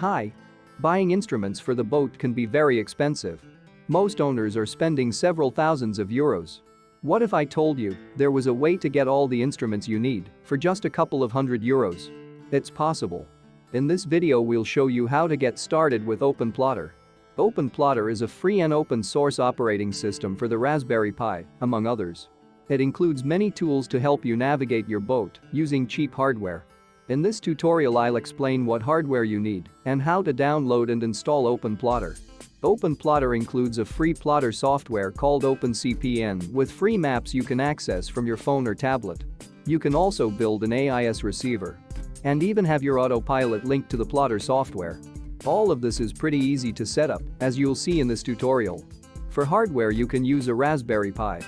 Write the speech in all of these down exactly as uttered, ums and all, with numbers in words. Hi. Buying instruments for the boat can be very expensive. Most owners are spending several thousands of euros. What if I told you there was a way to get all the instruments you need for just a couple of hundred euros? It's possible. In this video we'll show you how to get started with OpenPlotter. OpenPlotter is a free and open source operating system for the Raspberry Pi, among others. It includes many tools to help you navigate your boat using cheap hardware. In this tutorial I'll explain what hardware you need and how to download and install OpenPlotter. OpenPlotter includes a free plotter software called OpenCPN with free maps you can access from your phone or tablet. You can also build an A I S receiver and even have your autopilot linked to the plotter software. All of this is pretty easy to set up, as you'll see in this tutorial. For hardware you can use a Raspberry Pi,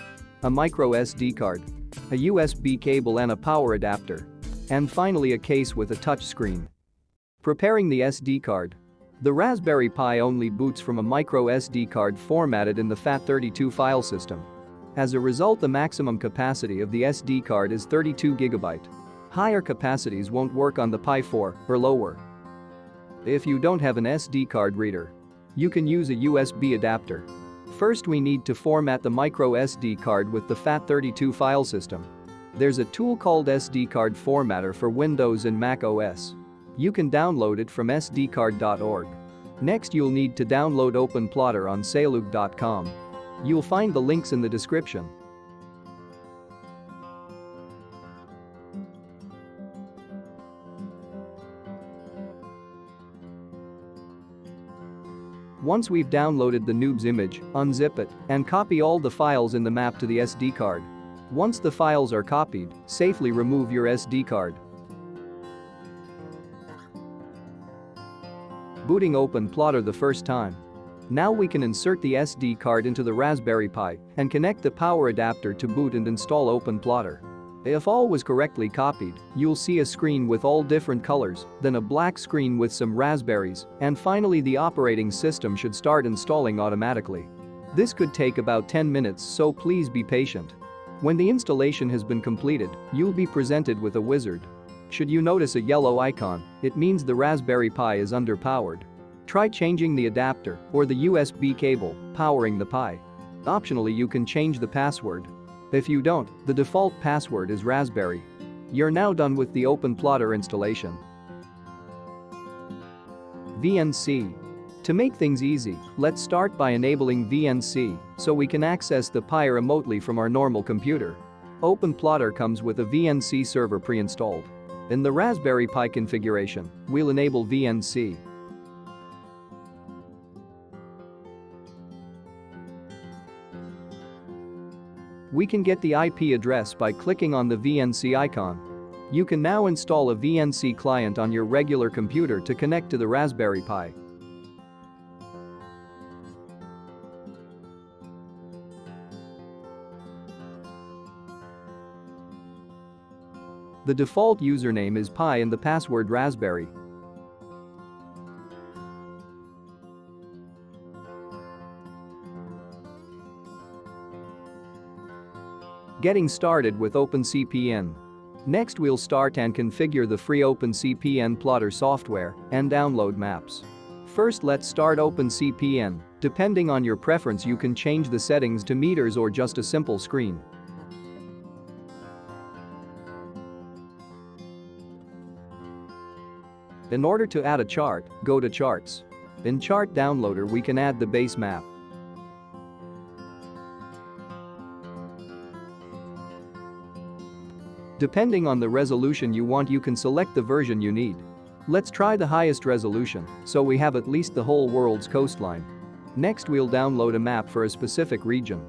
a micro S D card, a U S B cable and a power adapter, and finally a case with a touch screen. Preparing the S D card. The Raspberry Pi only boots from a micro S D card formatted in the FAT thirty-two file system. As a result, the maximum capacity of the S D card is thirty-two gigabytes. Higher capacities won't work on the Pi four or lower. If you don't have an S D card reader, you can use a U S B adapter. First, we need to format the micro S D card with the FAT thirty-two file system. There's a tool called S D Card Formatter for Windows and Mac O S. You can download it from S D card dot org. Next, you'll need to download OpenPlotter on salug dot com. You'll find the links in the description. Once we've downloaded the noob's image, unzip it and copy all the files in the map to the S D card. Once the files are copied, safely remove your S D card. Booting OpenPlotter the first time. Now we can insert the S D card into the Raspberry Pi and connect the power adapter to boot and install OpenPlotter. If all was correctly copied, you'll see a screen with all different colors, then a black screen with some raspberries, and finally the operating system should start installing automatically. This could take about ten minutes, so please be patient. When the installation has been completed, you'll be presented with a wizard. Should you notice a yellow icon, it means the Raspberry Pi is underpowered. Try changing the adapter or the U S B cable, powering the Pi. Optionally, you can change the password. If you don't, the default password is Raspberry. You're now done with the OpenPlotter installation. V N C. To make things easy, let's start by enabling V N C so we can access the Pi remotely from our normal computer. OpenPlotter comes with a V N C server pre-installed. In the Raspberry Pi configuration, we'll enable V N C. We can get the I P address by clicking on the V N C icon. You can now install a V N C client on your regular computer to connect to the Raspberry Pi. The default username is Pi and the password Raspberry. Getting started with OpenCPN. Next, we'll start and configure the free OpenCPN plotter software and download maps. First, let's start OpenCPN. Depending on your preference, you can change the settings to meters or just a simple screen. In order to add a chart, go to Charts. In Chart Downloader, we can add the base map. Depending on the resolution you want, you can select the version you need. Let's try the highest resolution, so we have at least the whole world's coastline. Next, we'll download a map for a specific region.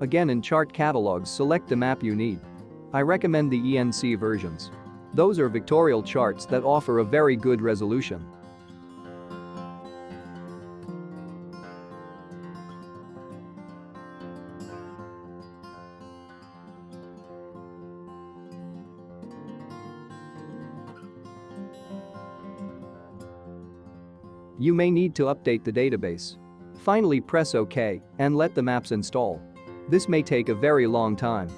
Again, in Chart Catalogs, select the map you need. I recommend the E N C versions. Those are vectorial charts that offer a very good resolution. You may need to update the database. Finally, press OK and let the maps install. This may take a very long time.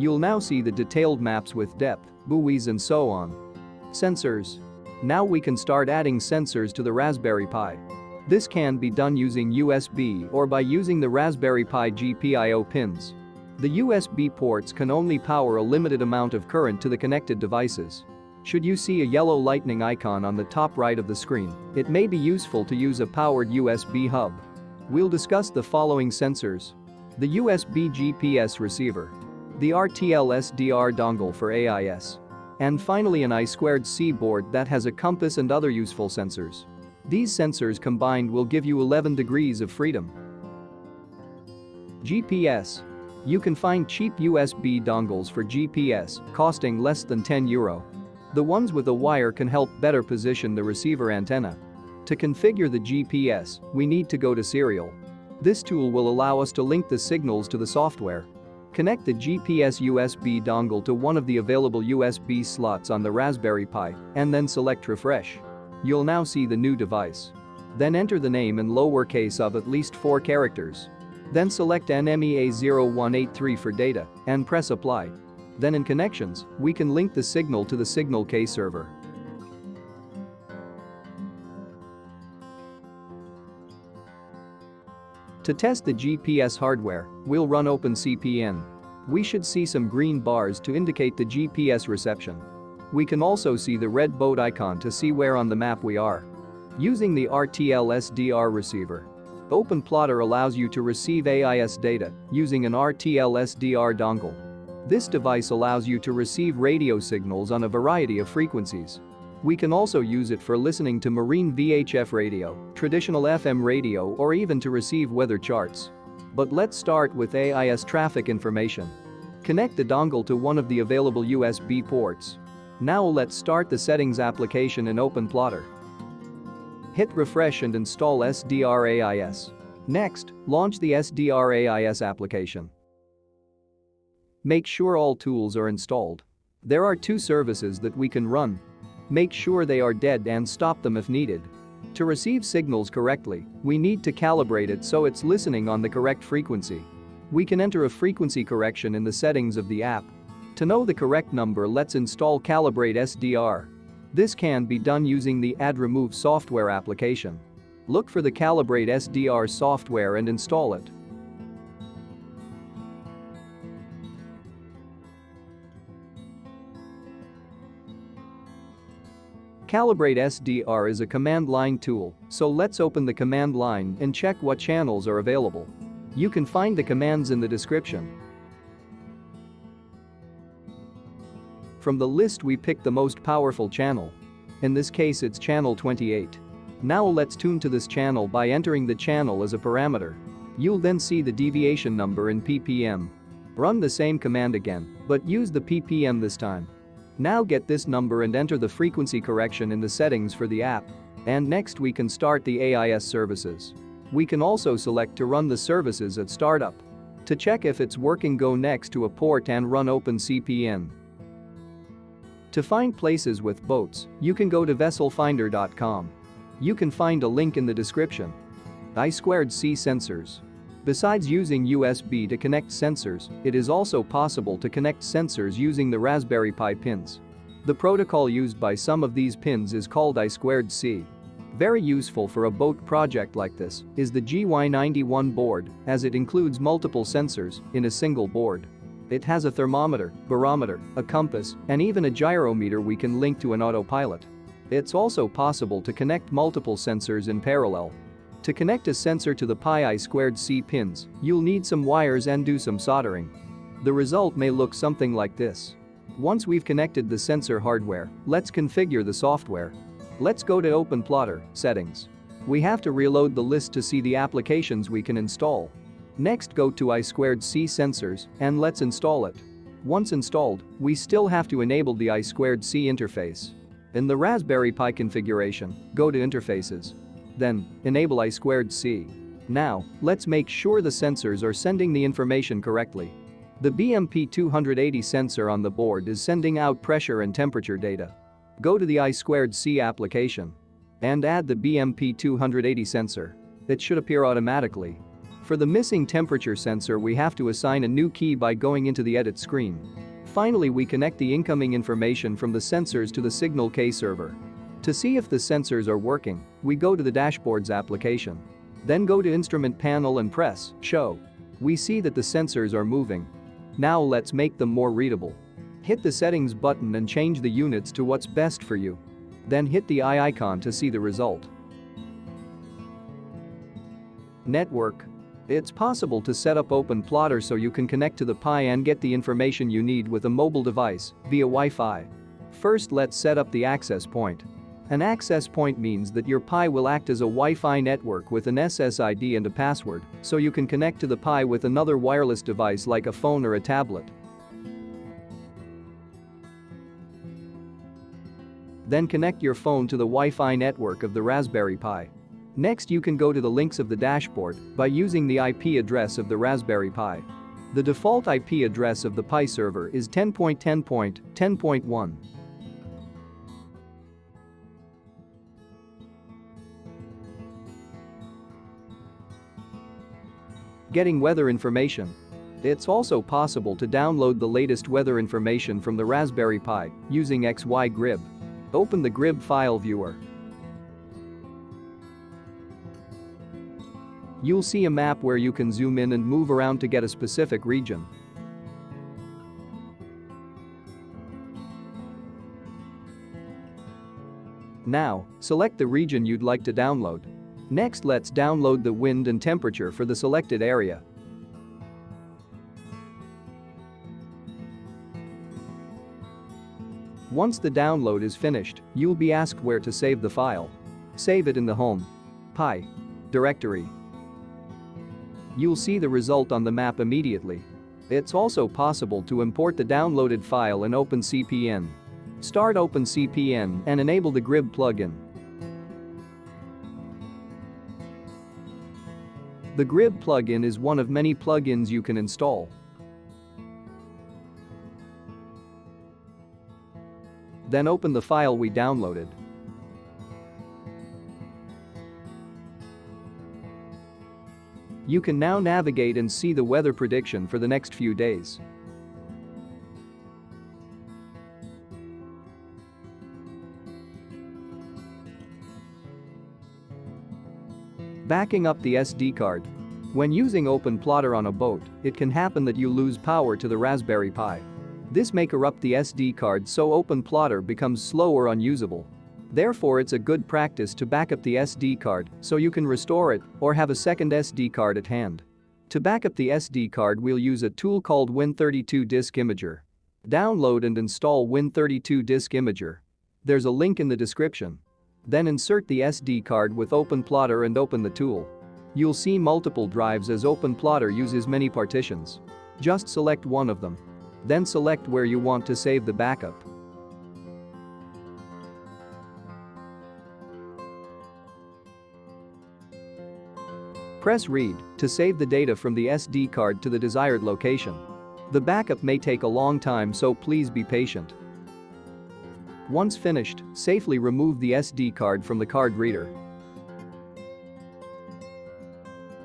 You'll now see the detailed maps with depth, buoys and so on. Sensors. Now we can start adding sensors to the Raspberry Pi. This can be done using U S B or by using the Raspberry Pi G P I O pins. The U S B ports can only power a limited amount of current to the connected devices. Should you see a yellow lightning icon on the top right of the screen, it may be useful to use a powered U S B hub. We'll discuss the following sensors. The U S B G P S receiver. The R T L S D R dongle for A I S. And finally an I two C board that has a compass and other useful sensors. These sensors combined will give you eleven degrees of freedom. G P S. You can find cheap U S B dongles for G P S, costing less than ten euro. The ones with a wire can help better position the receiver antenna. To configure the G P S, we need to go to Serial. This tool will allow us to link the signals to the software. Connect the G P S U S B dongle to one of the available U S B slots on the Raspberry Pi, and then select Refresh. You'll now see the new device. Then enter the name in lowercase of at least four characters. Then select N M E A zero one eight three for data, and press apply. Then in connections, we can link the signal to the Signal K server. To test the G P S hardware, we'll run OpenCPN. We should see some green bars to indicate the G P S reception. We can also see the red boat icon to see where on the map we are. Using the R T L S D R receiver, OpenPlotter allows you to receive A I S data using an R T L S D R dongle. This device allows you to receive radio signals on a variety of frequencies. We can also use it for listening to marine V H F radio, traditional F M radio, or even to receive weather charts. But let's start with A I S traffic information. Connect the dongle to one of the available U S B ports. Now let's start the settings application in OpenPlotter. Hit refresh and install S D R A I S. Next, launch the S D R A I S application. Make sure all tools are installed. There are two services that we can run. Make sure they are dead and stop them if needed. To receive signals correctly, we need to calibrate it so it's listening on the correct frequency. We can enter a frequency correction in the settings of the app. To know the correct number, let's install Calibrate S D R. This can be done using the Add Remove software application. Look for the Calibrate S D R software and install it. Calibrate S D R is a command line tool, so let's open the command line and check what channels are available. You can find the commands in the description. From the list we pick the most powerful channel. In this case it's channel twenty-eight. Now let's tune to this channel by entering the channel as a parameter. You'll then see the deviation number in P P M. Run the same command again, but use the P P M this time. Now get this number and enter the frequency correction in the settings for the app. And next we can start the A I S services. We can also select to run the services at startup. To check if it's working, go next to a port and run OpenCPN. To find places with boats, you can go to vessel finder dot com. You can find a link in the description. I two C sensors. Besides using U S B to connect sensors, it is also possible to connect sensors using the Raspberry Pi pins. The protocol used by some of these pins is called I two C. Very useful for a boat project like this is the G Y ninety-one board, as it includes multiple sensors in a single board. It has a thermometer, barometer, a compass, and even a gyrometer we can link to an autopilot. It's also possible to connect multiple sensors in parallel. To connect a sensor to the Pi I two C pins, you'll need some wires and do some soldering. The result may look something like this. Once we've connected the sensor hardware, let's configure the software. Let's go to OpenPlotter, Settings. We have to reload the list to see the applications we can install. Next, go to I two C sensors and let's install it. Once installed, we still have to enable the I two C interface. In the Raspberry Pi configuration, go to Interfaces. Then, enable I two C. Now, let's make sure the sensors are sending the information correctly. The B M P two eighty sensor on the board is sending out pressure and temperature data. Go to the I two C application and add the B M P two eighty sensor. It should appear automatically. For the missing temperature sensor, we have to assign a new key by going into the edit screen. Finally, we connect the incoming information from the sensors to the Signal K server. To see if the sensors are working, we go to the Dashboards application. Then go to Instrument Panel and press Show. We see that the sensors are moving. Now let's make them more readable. Hit the Settings button and change the units to what's best for you. Then hit the eye icon to see the result. Network. It's possible to set up OpenPlotter so you can connect to the Pi and get the information you need with a mobile device via Wi-Fi. First, let's set up the access point. An access point means that your Pi will act as a Wi-Fi network with an S S I D and a password, so you can connect to the Pi with another wireless device like a phone or a tablet. Then connect your phone to the Wi-Fi network of the Raspberry Pi. Next, you can go to the links of the dashboard by using the I P address of the Raspberry Pi. The default I P address of the Pi server is ten dot ten dot ten dot one. Getting weather information. It's also possible to download the latest weather information from the Raspberry Pi using XyGrib. Open the GRIB file viewer. You'll see a map where you can zoom in and move around to get a specific region. Now, select the region you'd like to download. Next, let's download the wind and temperature for the selected area. Once the download is finished, you'll be asked where to save the file. Save it in the Home Pi directory. You'll see the result on the map immediately. It's also possible to import the downloaded file in OpenCPN. Start OpenCPN and enable the GRIB plugin. The GRIB plugin is one of many plugins you can install. Then open the file we downloaded. You can now navigate and see the weather prediction for the next few days. Backing up the S D card. When using OpenPlotter on a boat, it can happen that you lose power to the Raspberry Pi. This may corrupt the S D card, so OpenPlotter becomes slow or unusable. Therefore, it's a good practice to back up the S D card so you can restore it or have a second S D card at hand. To back up the S D card, we'll use a tool called Win thirty-two Disk Imager. Download and install Win thirty-two Disk Imager. There's a link in the description. Then insert the S D card with OpenPlotter and open the tool. You'll see multiple drives as OpenPlotter uses many partitions. Just select one of them. Then select where you want to save the backup. Press Read to save the data from the S D card to the desired location. The backup may take a long time, so please be patient. Once finished, safely remove the S D card from the card reader.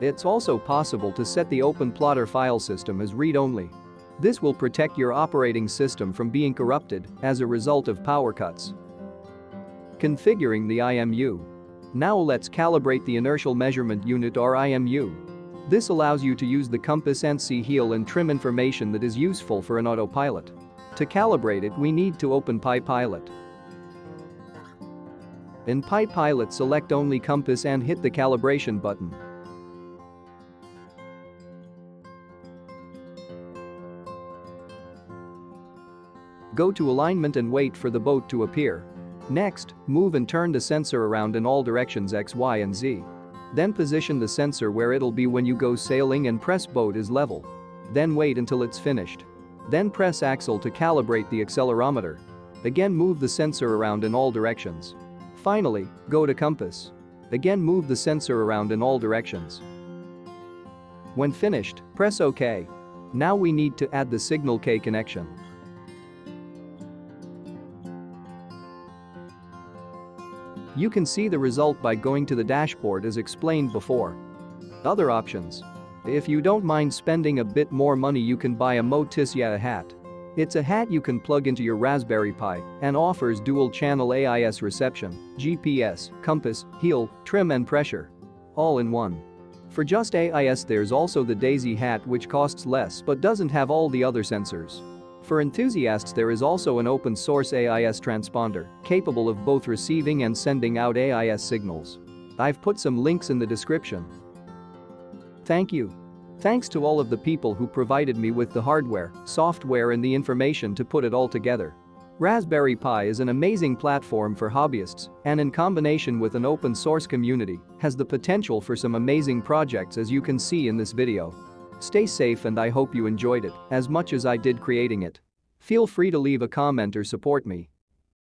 It's also possible to set the OpenPlotter file system as read-only. This will protect your operating system from being corrupted as a result of power cuts. Configuring the I M U. Now let's calibrate the Inertial Measurement Unit or I M U. This allows you to use the compass and sea heel and trim information that is useful for an autopilot. To calibrate it, we need to open Pi Pilot. In Pi Pilot, select only compass and hit the calibration button. Go to alignment and wait for the boat to appear. Next, move and turn the sensor around in all directions X, Y, and Z. Then position the sensor where it'll be when you go sailing and press boat is level. Then wait until it's finished. Then press axle to calibrate the accelerometer. Again, move the sensor around in all directions. Finally, go to compass. Again, move the sensor around in all directions. When finished, press OK. Now we need to add the Signal K connection. You can see the result by going to the dashboard as explained before. Other options. If you don't mind spending a bit more money, you can buy a Moitessier hat. It's a hat you can plug into your Raspberry Pi and offers dual-channel A I S reception, G P S, compass, heel, trim and pressure. All in one. For just A I S, there's also the dAISy hat, which costs less but doesn't have all the other sensors. For enthusiasts, there is also an open-source A I S transponder capable of both receiving and sending out A I S signals. I've put some links in the description. Thank you. Thanks to all of the people who provided me with the hardware, software and the information to put it all together. Raspberry Pi is an amazing platform for hobbyists and, in combination with an open source community, has the potential for some amazing projects, as you can see in this video. Stay safe, and I hope you enjoyed it as much as I did creating it. Feel free to leave a comment or support me.